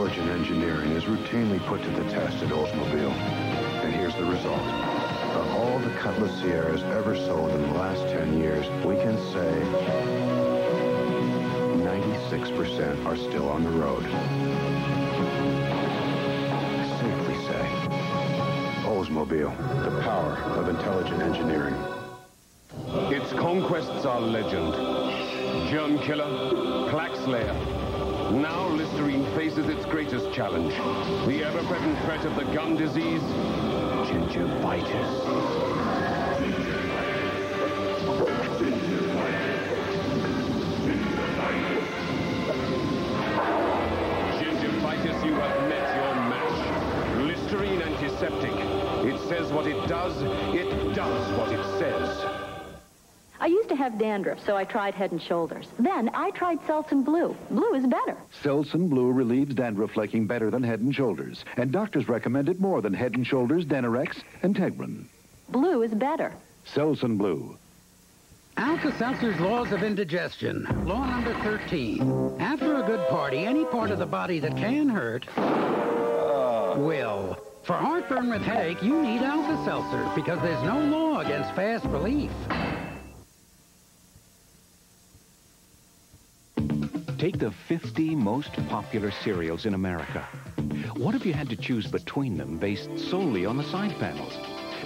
intelligent engineering is routinely put to the test at Oldsmobile. And here's the result. Of all the Cutlass Cieras ever sold in the last 10 years, we can say 96% are still on the road. Safely say, Oldsmobile, the power of intelligent engineering. Its conquests are legend. Germ killer, plaque slayer. Now Listerine faces its greatest challenge, the ever-present threat of the gum disease, gingivitis. Gingivitis, you have met your match. Listerine antiseptic. It says what it does what it says. I used to have dandruff, so I tried Head & Shoulders. Then I tried Selsun Blue. Blue is better. Selsun Blue relieves dandruff flaking better than Head & Shoulders. And doctors recommend it more than Head & Shoulders, Denorex, and Tegrin. Blue is better. Selsun Blue. Alka-Seltzer's Laws of Indigestion. Law number 13. After a good party, any part of the body that can hurt will. For heartburn with headache, you need Alka-Seltzer because there's no law against fast relief. Take the 50 most popular cereals in America. What if you had to choose between them based solely on the side panels?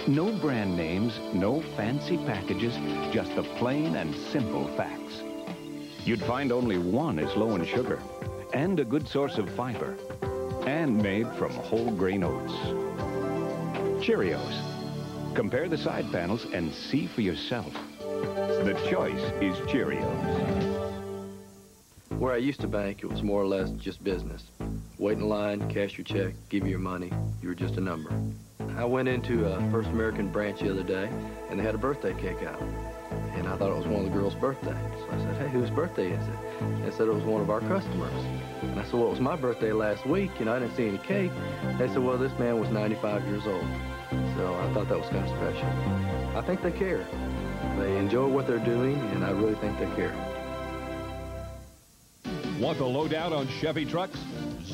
No brand names, no fancy packages, just the plain and simple facts. You'd find only one is low in sugar, and a good source of fiber, and made from whole grain oats. Cheerios. Compare the side panels and see for yourself. The choice is Cheerios. Where I used to bank, it was more or less just business. Wait in line, cash your check, give you your money. You were just a number. I went into a First American branch the other day, and they had a birthday cake out. And I thought it was one of the girls' birthday. So I said, hey, whose birthday is it? They said it was one of our customers. And I said, well, it was my birthday last week, and I didn't see any cake. They said, well, this man was 95 years old. So I thought that was kind of special. I think they care. They enjoy what they're doing, and I really think they care. Want the lowdown on Chevy trucks?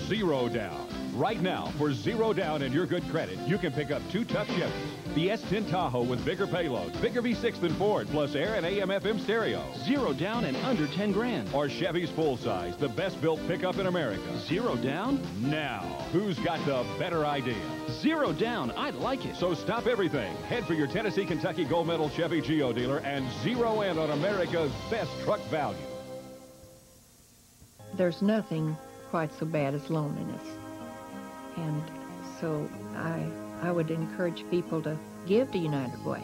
Zero down. Right now, for zero down and your good credit, you can pick up two tough Chevys. The S10 Tahoe with bigger payload, bigger V6 than Ford, plus air and AM/FM stereo. Zero down and under 10 grand. Or Chevy's full size, the best built pickup in America. Zero down? Now, who's got the better idea? Zero down, I like it. So stop everything. Head for your Tennessee, Kentucky gold medal Chevy Geo dealer and zero in on America's best truck value. There's nothing quite so bad as loneliness, and so I would encourage people to give to United Way.